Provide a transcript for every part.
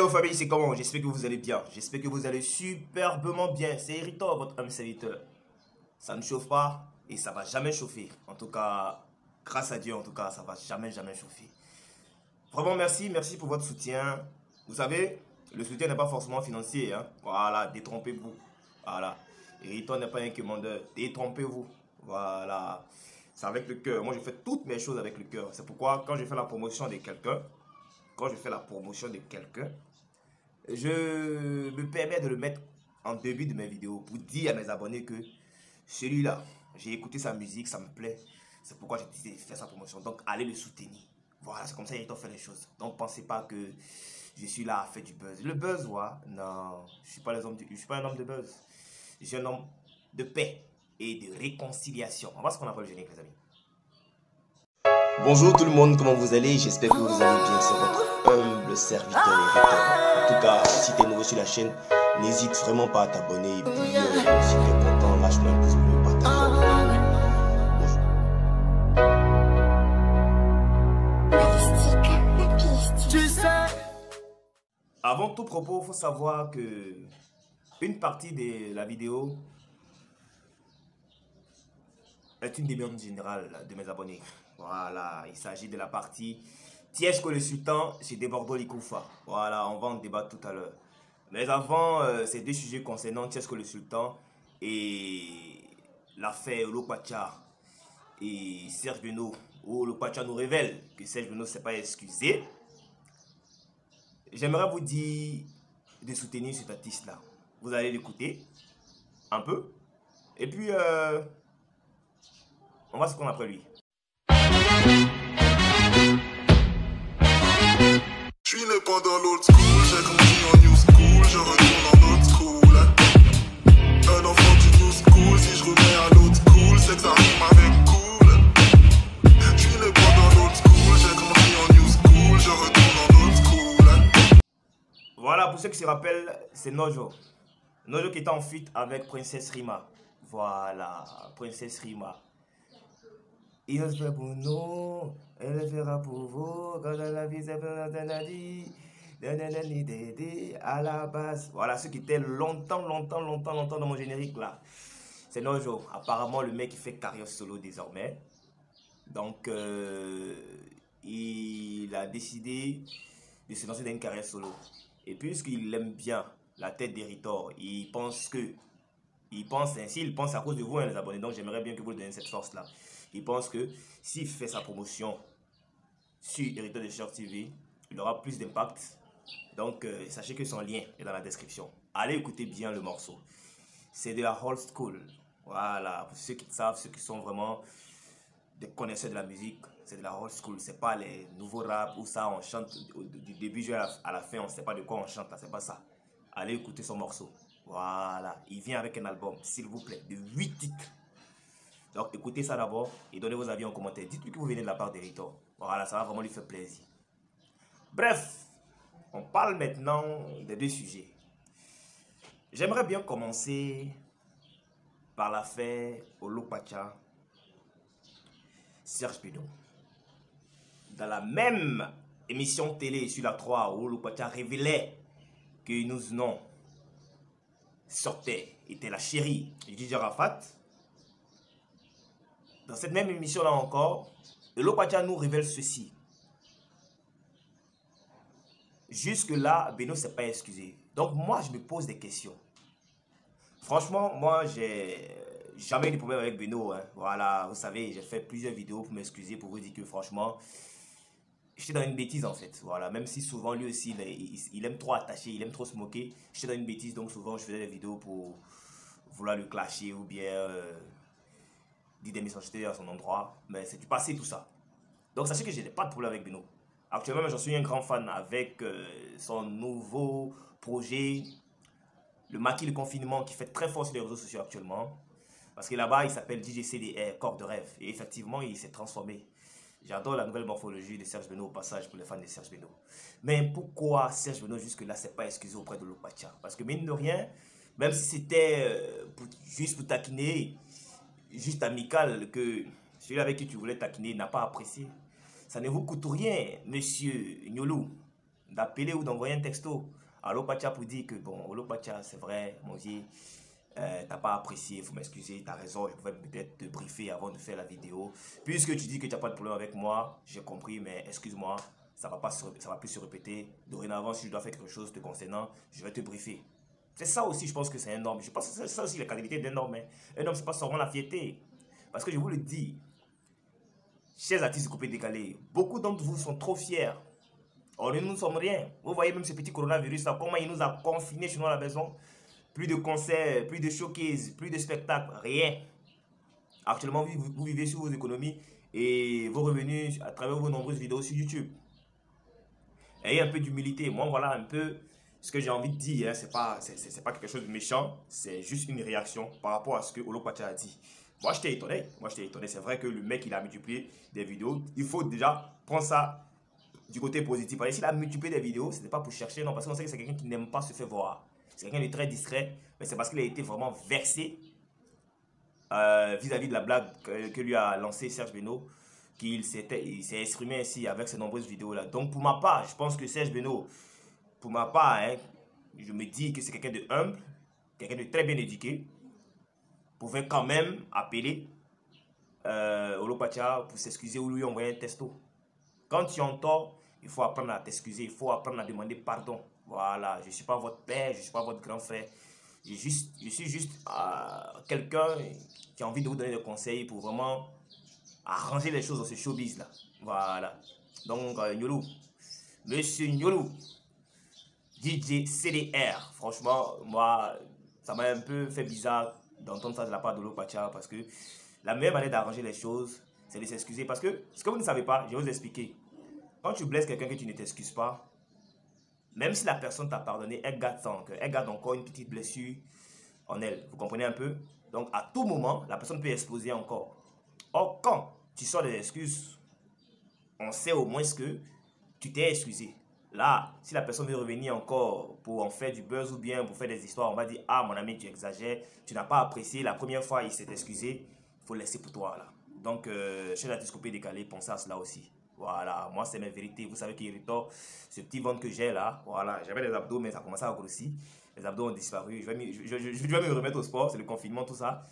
hello famille, c'est comment? J'espère que vous allez bien. J'espère que vous allez superbement bien. C'est irritant votre âme serviteur. Ça ne chauffe pas et ça va jamais chauffer. En tout cas, grâce à Dieu, en tout cas, ça va jamais chauffer. Vraiment merci pour votre soutien. Vous savez, le soutien n'est pas forcément financier, hein? Voilà, détrompez-vous. Voilà. Irritant n'est pas un commandeur. Détrompez-vous. Voilà. C'est avec le cœur. Moi, je fais toutes mes choses avec le cœur. C'est pourquoi quand je fais la promotion de quelqu'un, je me permets de le mettre en début de mes vidéos pour dire à mes abonnés que celui-là, j'ai écouté sa musique, ça me plaît. C'est pourquoi j'ai décidé de faire sa promotion. Donc, allez le soutenir. Voilà, c'est comme ça qu'il fait les choses. Donc, pensez pas que je suis là à faire du buzz. Le buzz, voilà. Non, je suis pas un homme de buzz. Je suis un homme de paix et de réconciliation. On va voir ce qu'on appelle le générique, les amis. Bonjour tout le monde, comment vous allez? J'espère que vous allez bien, c'est votre humble serviteur. En tout cas, si tu es nouveau sur la chaîne, n'hésite vraiment pas à t'abonner. Et puis, si tu es content, lâche-moi un pouce bleu, partage. Tu sais. Avant tout propos, il faut savoir que une partie de la vidéo est une demande générale de mes abonnés. Voilà, il s'agit de la partie Tiesco le Sultan chez Débordo Leekunfa. Voilà, on va en débattre tout à l'heure. Mais avant, ces deux sujets concernant Tiesco le Sultan et l'affaire Olo Pacha et Serge Benoît. Olo Pacha nous révèle que Serge Benoît ne s'est pas excusé. J'aimerais vous dire de soutenir cet artiste-là. Vous allez l'écouter un peu. Et puis, on va voir ce qu'on a après lui. Je suis né pendant l'old school, j'ai grandi en new school, je retourne en old school. Un enfant du new school, si je remets à l'old school, c'est que ça rime avec cool. Je suis né pendant l'old school, j'ai grandi en new school, je retourne en old school. Voilà, pour ceux qui se rappellent, c'est Nojo. Nojo qui était en fuite avec Princesse Rima. Voilà, Princesse Rima. Il se fait pour nous, elle le fera pour vous, quand la vie c'est plein d'années, à la base. Voilà, ceux qui étaient longtemps dans mon générique là. C'est Nojo, apparemment le mec qui fait carrière solo désormais. Donc, il a décidé de se lancer dans une carrière solo. Et puisqu'il aime bien la tête d'Eritor, il pense ainsi, il pense à cause de vous, hein, les abonnés. Donc, j'aimerais bien que vous lui donniez cette force-là. Il pense que s'il fait sa promotion sur Héritage de Short TV, il aura plus d'impact. Donc, sachez que son lien est dans la description. Allez écouter bien le morceau. C'est de la old school. Voilà, pour ceux qui savent, ceux qui sont vraiment des connaisseurs de la musique, c'est de la old school. C'est pas les nouveaux rap où ça on chante du début à la fin, on ne sait pas de quoi on chante, c'est pas ça. Allez écouter son morceau. Voilà, il vient avec un album, s'il vous plaît, de 8 titres. Donc écoutez ça d'abord et donnez vos avis en commentaire. Dites-lui que vous venez de la part d'Eritor. Voilà, ça va vraiment lui faire plaisir. Bref, on parle maintenant des deux sujets. J'aimerais bien commencer par l'affaire Olo Pacha Serge Benoît. Dans la même émission télé sur la 3, Olo Pacha révélait que nous non sortait, était la chérie du DJ Arafat. Dans cette même émission-là encore, Olo Pacha nous révèle ceci. Jusque-là, Benoît ne s'est pas excusé. Donc moi, je me pose des questions. Franchement, moi, j'ai jamais eu de problème avec Benoît. Hein. Voilà, vous savez, j'ai fait plusieurs vidéos pour m'excuser, pour vous dire que franchement, j'étais dans une bêtise en fait. Voilà, même si souvent lui aussi, il aime trop attacher, il aime trop se moquer. J'étais dans une bêtise, donc souvent, je faisais des vidéos pour vouloir le clasher ou bien... dit des méchancetés à son endroit, mais c'est du passé tout ça. Donc sachez que je n'ai pas de problème avec Benoît. Actuellement, j'en suis un grand fan avec son nouveau projet, le maquis le confinement qui fait très fort sur les réseaux sociaux actuellement. Parce que là-bas, il s'appelle DJ CDR, corps de rêve. Et effectivement, il s'est transformé. J'adore la nouvelle morphologie de Serge Benoît au passage pour les fans de Serge Benoît. Mais pourquoi Serge Benoît jusque-là s'est pas excusé auprès de Olo Pacha? Parce que mine de rien, même si c'était juste pour taquiner, juste amical, que celui avec qui tu voulais taquiner n'a pas apprécié. Ça ne vous coûte rien, monsieur Nyolou. d'appeler ou d'envoyer un texto à Olo Pacha pour dire que bon, Olo Pacha, c'est vrai, mon Dieu, t'as pas apprécié, il faut m'excuser, t'as raison, je pouvais peut-être te briefer avant de faire la vidéo. Puisque tu dis que tu n'as pas de problème avec moi, j'ai compris, mais excuse-moi, ça va plus se répéter. Dorénavant, si je dois faire quelque chose te concernant, je vais te briefer. C'est ça aussi, je pense que c'est un homme. Je pense que c'est ça aussi la qualité d'un homme. Hein. Un homme, c'est pas seulement la fierté. Parce que je vous le dis, chers artistes coupés décalés, beaucoup d'entre vous sont trop fiers. Or, nous ne sommes rien. Vous voyez même ce petit coronavirus, là, comment il nous a confinés chez nous à la maison. Plus de concerts, plus de showcases, plus de spectacles, rien. Actuellement, vous vivez sur vos économies et vos revenus à travers vos nombreuses vidéos sur YouTube. Ayez un peu d'humilité. Moi, voilà un peu ce que j'ai envie de dire. Hein. C'est pas quelque chose de méchant, c'est juste une réaction par rapport à ce que Olo Pacha a dit. Moi, j'étais étonné. C'est vrai que le mec, il a multiplié des vidéos. Il faut déjà prendre ça du côté positif. Alors, s'il a multiplié des vidéos, ce n'est pas pour chercher, non, parce qu'on sait que c'est quelqu'un qui n'aime pas se faire voir. C'est quelqu'un de très discret, mais c'est parce qu'il a été vraiment versé vis-à-vis de la blague que lui a lancée Serge Benoît, qu'il s'est exprimé ainsi avec ces nombreuses vidéos-là. Donc, pour ma part, je pense que Serge Benoît, hein, je me dis que c'est quelqu'un de humble, quelqu'un de très bien éduqué, pouvait quand même appeler Olo Pacha pour s'excuser ou lui envoyer un texto. Quand tu en tort, il faut apprendre à t'excuser, il faut apprendre à demander pardon. Voilà, je ne suis pas votre père, je ne suis pas votre grand frère. Je suis juste quelqu'un qui a envie de vous donner des conseils pour vraiment arranger les choses dans ce showbiz-là. Voilà. Donc, Nyolou, monsieur Nyolou, DJ CDR, franchement, moi, ça m'a un peu fait bizarre d'entendre ça de la part d'Olo Pacha parce que la meilleure manière d'arranger les choses, c'est de s'excuser. Parce que ce que vous ne savez pas, je vais vous expliquer. Quand tu blesses quelqu'un que tu ne t'excuses pas, même si la personne t'a pardonné, elle garde son cœur, elle garde encore une petite blessure en elle. Vous comprenez un peu? Donc, à tout moment, la personne peut exploser encore. Or, quand tu sors des excuses, on sait au moins que tu t'es excusé. Là, si la personne veut revenir encore pour en faire du buzz ou bien pour faire des histoires, on va dire, ah, mon ami, tu exagères, tu n'as pas apprécié, la première fois, il s'est excusé, il faut laisser pour toi, là. Donc, chez l'artiste coupé décalé, pensez à cela aussi. Voilà, moi, c'est ma vérité. Vous savez qu'il rétorque ce petit ventre que j'ai là. Voilà, j'avais des abdos, mais ça a commencé à grossir. Les abdos ont disparu. Je vais me remettre au sport, c'est le confinement, tout ça.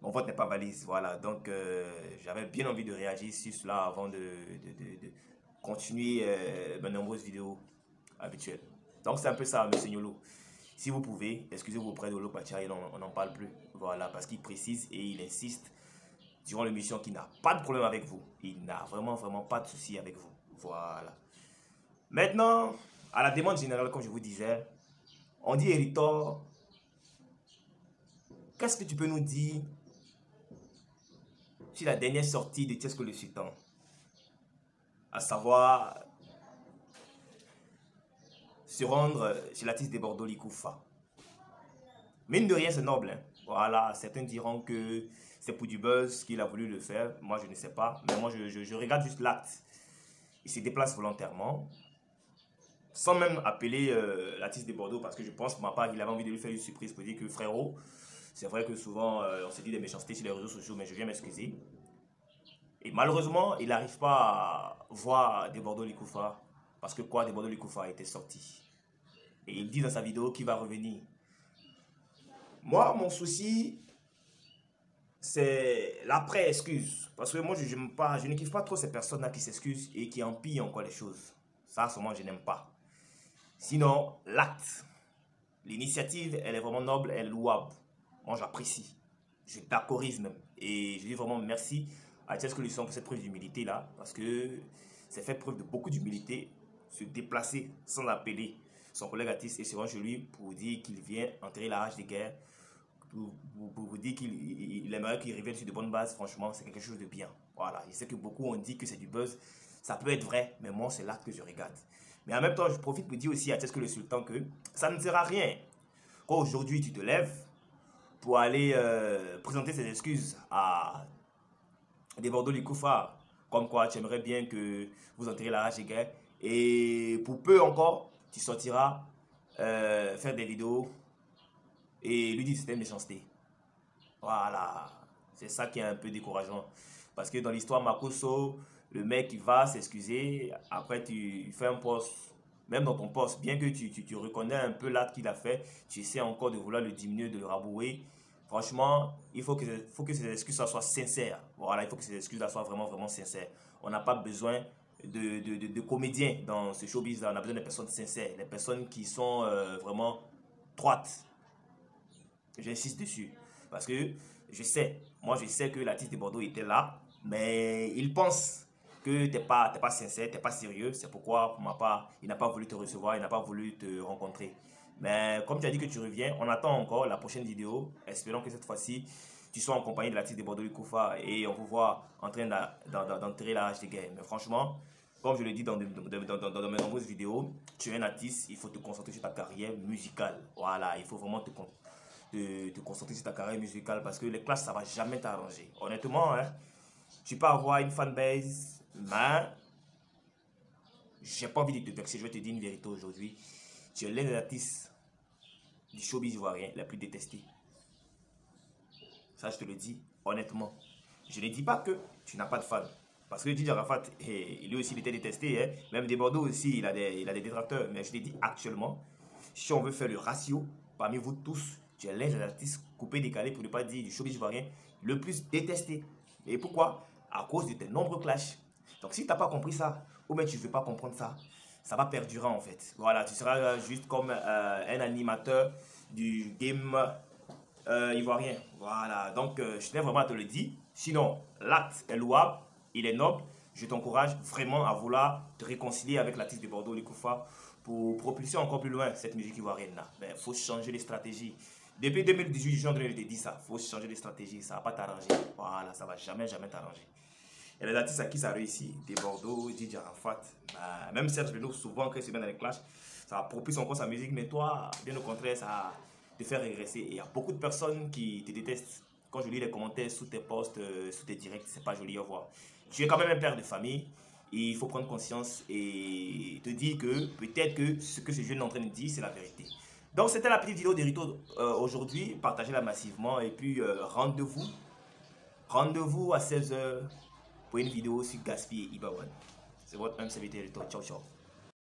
Mon vote n'est pas valise. Voilà, donc j'avais bien envie de réagir sur cela avant de continuer mes nombreuses vidéos habituelles. Donc, c'est un peu ça, monsieur Nyolou. Si vous pouvez, excusez-vous auprès de Olo Pacha, on n'en parle plus. Voilà, parce qu'il précise et il insiste durant l'émission qui n'a pas de problème avec vous. Il n'a vraiment pas de souci avec vous. Voilà. Maintenant, à la demande générale, comme je vous disais, on dit Héritor, qu'est-ce que tu peux nous dire sur la dernière sortie de Tiesco le Sultan? À savoir, se rendre chez l'artiste Débordo Leekunfa. Mine de rien, c'est noble. Hein. Voilà, certains diront que c'est pour du buzz qu'il a voulu le faire. Moi, je ne sais pas. Mais moi, je regarde juste l'acte. Il se déplace volontairement. Sans même appeler l'artiste Débordo. Parce que je pense, pour ma part, qu'il avait envie de lui faire une surprise pour dire que frérot, c'est vrai que souvent, on se dit des méchancetés sur les réseaux sociaux, mais je viens m'excuser. Et malheureusement, il n'arrive pas à voir Débordo Leekunfa. Parce que quoi, Débordo Leekunfa a été sorti. Et il dit dans sa vidéo qu'il va revenir. Moi, mon souci, c'est l'après-excuse. Parce que moi, je ne kiffe pas trop ces personnes-là qui s'excusent et qui empilent encore les choses. Ça, sûrement, je n'aime pas. Sinon, l'acte, l'initiative, elle est vraiment noble, elle est louable. Moi, j'apprécie. Je d'accorise même. Et je dis vraiment merci à Tiesco le Sultan pour cette preuve d'humilité-là. Parce que c'est fait preuve de beaucoup d'humilité, se déplacer sans appeler son collègue artiste et se rendre chez lui pour dire qu'il vient enterrer la hache des guerres, pour dire qu'il aimerait qu'il revienne sur de bonnes bases. Franchement, c'est quelque chose de bien. Voilà, je sais que beaucoup ont dit que c'est du buzz, ça peut être vrai, mais moi, c'est l'acte que je regarde. Mais en même temps, je profite pour dire aussi à Tiesco le Sultan que ça ne sert à rien. Quand aujourd'hui, tu te lèves pour aller présenter ses excuses à Débordo Leekunfa, comme quoi tu aimerais bien que vous enterrez la hache des guerres, et pour peu encore, tu sortiras faire des vidéos et lui dit que c'était une méchanceté. Voilà. C'est ça qui est un peu décourageant. Parce que dans l'histoire Makoso, le mec il va s'excuser. Après, tu fais un post même dans ton poste, bien que tu reconnais un peu l'acte qu'il a fait, tu essaies encore de vouloir le diminuer, de le rabouer. Franchement, il faut que ces excuses soient sincères. Voilà, il faut que ces excuses soient vraiment, vraiment sincères. On n'a pas besoin de comédiens dans ce showbiz là, on a besoin de personnes sincères, des personnes qui sont vraiment droites. J'insiste dessus. Parce que je sais, moi je sais que l'artiste Débordo était là, mais il pense que tu n'es pas sincère, tu n'es pas sérieux. C'est pourquoi, pour ma part, il n'a pas voulu te recevoir, il n'a pas voulu te rencontrer. Mais comme tu as dit que tu reviens, on attend encore la prochaine vidéo. Espérons que cette fois-ci, tu sois en compagnie de l'artiste Débordo Leekunfa et on vous voit en train d'enterrer la hache de guerre. Mais franchement, comme je le dis dans mes nombreuses vidéos, tu es un artiste, il faut te concentrer sur ta carrière musicale. Voilà, il faut vraiment te concentrer sur ta carrière musicale parce que les classes, ça ne va jamais t'arranger. Honnêtement, hein, tu peux avoir une fanbase, mais j'ai pas envie de te vexer. Je vais te dire une vérité aujourd'hui. Tu es l'un des artistes du showbiz ivoirien la plus détestée. Ça, je te le dis honnêtement. Je ne dis pas que tu n'as pas de fans. Parce que DJ Arafat, lui aussi, il était détesté. Hein. Même Debordo aussi, il a des détracteurs. Mais je te dis actuellement, si on veut faire le ratio, parmi vous tous, tu es l'un des artistes coupés, décalés, pour ne pas dire du showbiz ivoirien, le plus détesté. Et pourquoi? À cause de tes nombreux clashs. Donc si tu n'as pas compris ça, ou bien tu ne veux pas comprendre ça, ça va perdurer en fait. Voilà, tu seras juste comme un animateur du game ivoirien. Voilà, donc je tiens vraiment à te le dire. Sinon, l'acte est louable, il est noble. Je t'encourage vraiment à vouloir te réconcilier avec l'artiste Débordo Leekunfa pour propulser encore plus loin cette musique ivoirienne-là. Mais il faut changer les stratégies. Depuis 2018, je te dis ça. Il faut changer de stratégie. Ça ne va pas t'arranger. Voilà, ça ne va jamais, jamais t'arranger. Et les artistes à qui ça réussit, Débordo, DJ Arafat, bah, même Serge Benoît, souvent quand il se met dans les clashs, ça propulse encore sa musique. Mais toi, bien au contraire, ça te fait régresser. Et il y a beaucoup de personnes qui te détestent. Quand je lis les commentaires sous tes posts, sous tes directs, c'est pas joli à voir. Tu es quand même un père de famille. Et il faut prendre conscience et te dire que peut-être que ce que ce jeune est en train de dire, c'est la vérité. Donc c'était la petite vidéo d'Hérito aujourd'hui, partagez-la massivement et puis rendez-vous à 16 h pour une vidéo sur Gaspi et Iba One. C'est votre homme serviteur Hérito, ciao ciao.